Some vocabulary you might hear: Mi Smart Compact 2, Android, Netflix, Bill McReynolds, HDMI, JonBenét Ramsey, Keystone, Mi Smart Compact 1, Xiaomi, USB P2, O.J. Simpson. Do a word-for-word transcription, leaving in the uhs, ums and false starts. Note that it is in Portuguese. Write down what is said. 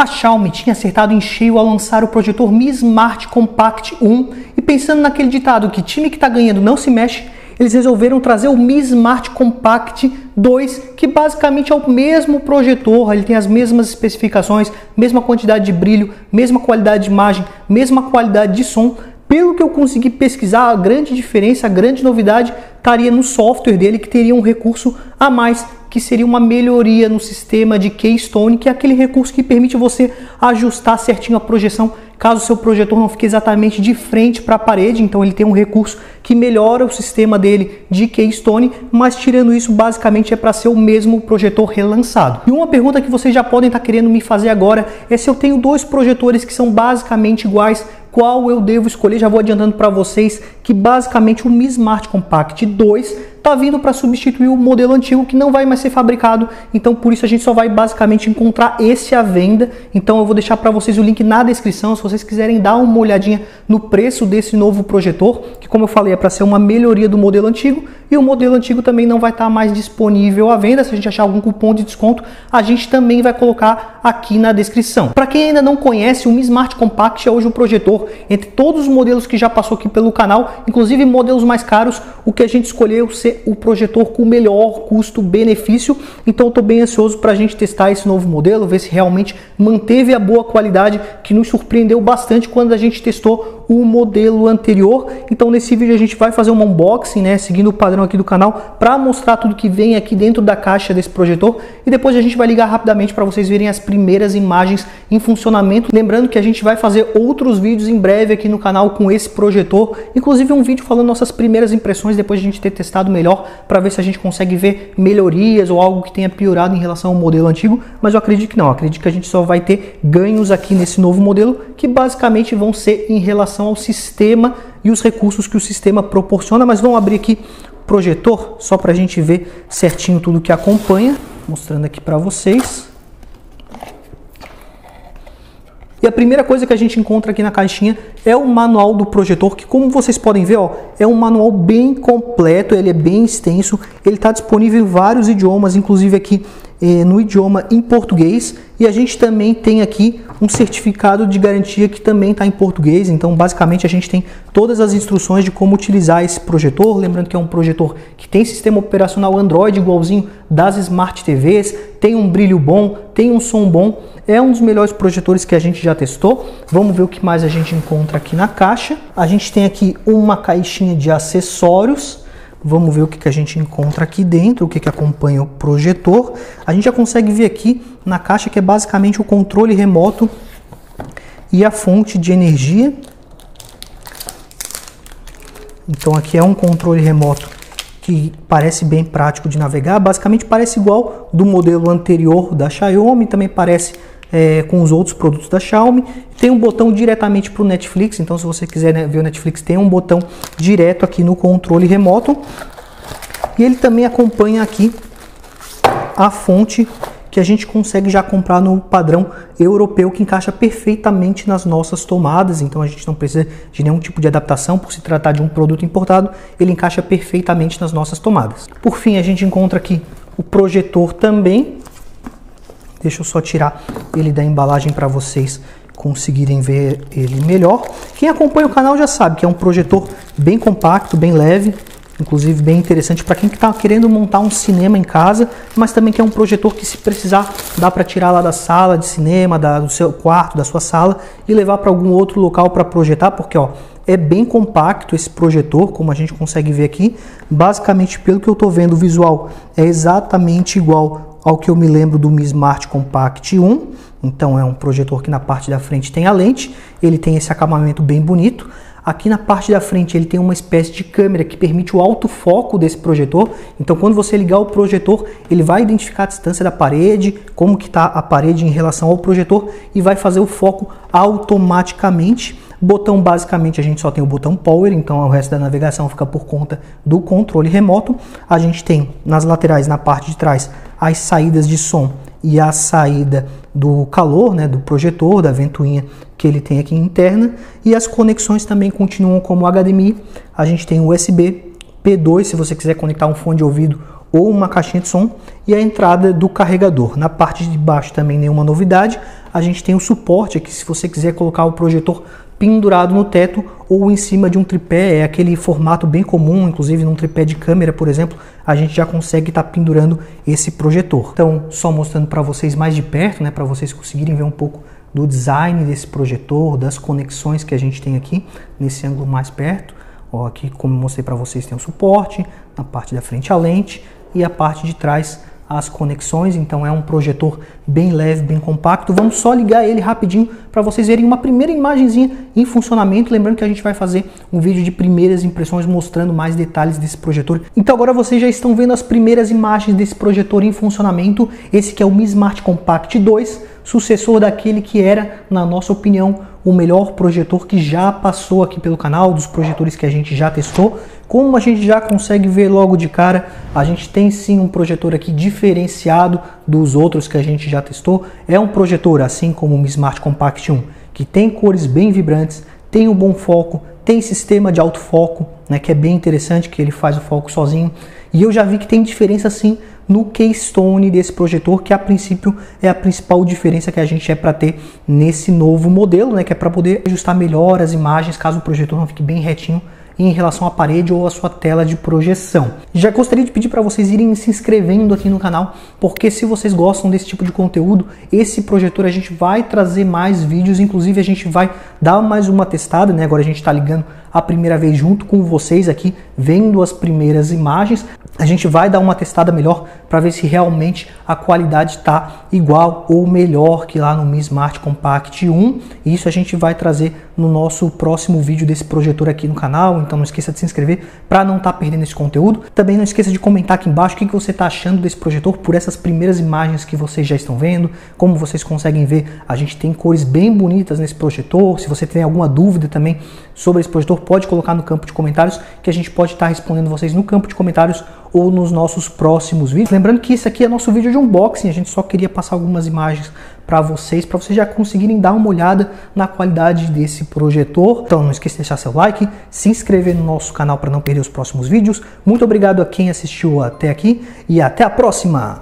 A Xiaomi tinha acertado em cheio ao lançar o projetor Mi Smart Compact um e pensando naquele ditado que time que está ganhando não se mexe, eles resolveram trazer o Mi Smart Compact dois, que basicamente é o mesmo projetor, ele tem as mesmas especificações, mesma quantidade de brilho, mesma qualidade de imagem, mesma qualidade de som. Pelo que eu consegui pesquisar, a grande diferença, a grande novidade estaria no software dele, que teria um recurso a mais, que seria uma melhoria no sistema de Keystone, que é aquele recurso que permite você ajustar certinho a projeção, caso o seu projetor não fique exatamente de frente para a parede. Então ele tem um recurso que melhora o sistema dele de Keystone, mas tirando isso, basicamente é para ser o mesmo projetor relançado. E uma pergunta que vocês já podem estar querendo me fazer agora é se eu tenho dois projetores que são basicamente iguais, qual eu devo escolher? Já vou adiantando para vocês que basicamente o Mi Smart Compact dois está vindo para substituir o modelo antigo que não vai mais ser fabricado, então por isso a gente só vai basicamente encontrar esse à venda. Então eu vou deixar para vocês o link na descrição, se vocês quiserem dar uma olhadinha no preço desse novo projetor, que como eu falei é para ser uma melhoria do modelo antigo, e o modelo antigo também não vai estar tá mais disponível à venda. Se a gente achar algum cupom de desconto, a gente também vai colocar aqui na descrição. Para quem ainda não conhece, o Mi Smart Compact é hoje o projetor entre todos os modelos que já passou aqui pelo canal, inclusive modelos mais caros, o que a gente escolheu ser o projetor com o melhor custo-benefício. Então eu tô bem ansioso para a gente testar esse novo modelo, ver se realmente manteve a boa qualidade que nos surpreendeu bastante quando a gente testou o modelo anterior. Então nesse vídeo a gente vai fazer um unboxing, né, seguindo o padrão aqui do canal, para mostrar tudo que vem aqui dentro da caixa desse projetor, e depois a gente vai ligar rapidamente para vocês verem as primeiras imagens em funcionamento. Lembrando que a gente vai fazer outros vídeos em breve aqui no canal com esse projetor, inclusive um vídeo falando nossas primeiras impressões depois de a gente ter testado melhor, para ver se a gente consegue ver melhorias ou algo que tenha piorado em relação ao modelo antigo. Mas eu acredito que não, eu acredito que a gente só vai ter ganhos aqui nesse novo modelo, que basicamente vão ser em relação ao sistema e os recursos que o sistema proporciona. Mas vamos abrir aqui o projetor só para a gente ver certinho tudo que acompanha, mostrando aqui para vocês. E a primeira coisa que a gente encontra aqui na caixinha é o manual do projetor, que como vocês podem ver, ó, é um manual bem completo, ele é bem extenso, ele está disponível em vários idiomas, inclusive aqui eh, no idioma em português. E a gente também tem aqui um certificado de garantia que também está em português. Então basicamente a gente tem todas as instruções de como utilizar esse projetor. Lembrando que é um projetor que tem sistema operacional Android igualzinho das Smart T Vs, tem um brilho bom, tem um som bom, é um dos melhores projetores que a gente já testou. Vamos ver o que mais a gente encontra aqui na caixa. A gente tem aqui uma caixinha de acessórios. Vamos ver o que, que a gente encontra aqui dentro, o que, que acompanha o projetor. A gente já consegue ver aqui na caixa que é basicamente o controle remoto e a fonte de energia. Então aqui é um controle remoto que parece bem prático de navegar. Basicamente parece igual do modelo anterior da Xiaomi, também parece É, com os outros produtos da Xiaomi. Tem um botão diretamente para o Netflix, então se você quiser, né, ver o Netflix, tem um botão direto aqui no controle remoto. E ele também acompanha aqui a fonte que a gente consegue já comprar no padrão europeu, que encaixa perfeitamente nas nossas tomadas. Então a gente não precisa de nenhum tipo de adaptação, por se tratar de um produto importado, ele encaixa perfeitamente nas nossas tomadas. Por fim, a gente encontra aqui o projetor também. Deixa eu só tirar ele da embalagem para vocês conseguirem ver ele melhor. Quem acompanha o canal já sabe que é um projetor bem compacto, bem leve, inclusive bem interessante para quem está querendo montar um cinema em casa, mas também que é um projetor que, se precisar, dá para tirar lá da sala de cinema, da, do seu quarto, da sua sala, e levar para algum outro local para projetar, porque ó, é bem compacto esse projetor, como a gente consegue ver aqui. Basicamente, pelo que eu estou vendo, o visual é exatamente igual ao que eu me lembro do Mi Smart Compact um. Então é um projetor que na parte da frente tem a lente, ele tem esse acabamento bem bonito. Aqui na parte da frente ele tem uma espécie de câmera que permite o autofoco desse projetor. Então quando você ligar o projetor, ele vai identificar a distância da parede, como que está a parede em relação ao projetor, e vai fazer o foco automaticamente. Botão, basicamente a gente só tem o botão power, então o resto da navegação fica por conta do controle remoto. A gente tem nas laterais, na parte de trás, as saídas de som e a saída do calor, né, do projetor, da ventoinha que ele tem aqui interna. E as conexões também continuam como H D M I. A gente tem o U S B P dois, se você quiser conectar um fone de ouvido ou uma caixinha de som, e a entrada do carregador. Na parte de baixo também nenhuma novidade. a gente tem o suporte aqui, se você quiser colocar o projetor pendurado no teto ou em cima de um tripé, é aquele formato bem comum, inclusive num tripé de câmera, por exemplo, a gente já consegue estar tá pendurando esse projetor. Então, só mostrando para vocês mais de perto, né, para vocês conseguirem ver um pouco do design desse projetor, das conexões que a gente tem aqui nesse ângulo mais perto. Ó, aqui, como mostrei para vocês, tem o suporte, na parte da frente a lente e a parte de trás as conexões. Então é um projetor bem leve, bem compacto. Vamos só ligar ele rapidinho para vocês verem uma primeira imagenzinha em funcionamento. Lembrando que a gente vai fazer um vídeo de primeiras impressões mostrando mais detalhes desse projetor. Então agora vocês já estão vendo as primeiras imagens desse projetor em funcionamento. Esse que é o Mi Smart Compact dois, sucessor daquele que era, na nossa opinião, o melhor projetor que já passou aqui pelo canal, dos projetores que a gente já testou. Como a gente já consegue ver logo de cara, a gente tem sim um projetor aqui diferenciado dos outros que a gente já testou. É um projetor, assim como o Mi Smart Compact um, que tem cores bem vibrantes, tem um bom foco, tem sistema de autofoco, né, que é bem interessante, que ele faz o foco sozinho. E eu já vi que tem diferença sim no Keystone desse projetor, que a princípio é a principal diferença que a gente é para ter nesse novo modelo, né, que é para poder ajustar melhor as imagens, caso o projetor não fique bem retinho em relação à parede ou à sua tela de projeção. Já gostaria de pedir para vocês irem se inscrevendo aqui no canal, porque se vocês gostam desse tipo de conteúdo, esse projetor a gente vai trazer mais vídeos, inclusive a gente vai dar mais uma testada, né? Agora a gente está ligando a primeira vez junto com vocês aqui, vendo as primeiras imagens. A gente vai dar uma testada melhor para ver se realmente a qualidade está igual ou melhor que lá no Mi Smart Compact um. E isso a gente vai trazer no nosso próximo vídeo desse projetor aqui no canal. Então não esqueça de se inscrever para não estar tá perdendo esse conteúdo. Também não esqueça de comentar aqui embaixo o que, que você está achando desse projetor por essas primeiras imagens que vocês já estão vendo. Como vocês conseguem ver, a gente tem cores bem bonitas nesse projetor. Se você tem alguma dúvida também sobre esse projetor, pode colocar no campo de comentários, que a gente pode estar tá respondendo vocês no campo de comentários ou nos nossos próximos vídeos. Lembrando que esse aqui é nosso vídeo de unboxing, a gente só queria passar algumas imagens para vocês, para vocês já conseguirem dar uma olhada na qualidade desse projetor. Então não esqueça de deixar seu like, se inscrever no nosso canal para não perder os próximos vídeos. Muito obrigado a quem assistiu até aqui e até a próxima!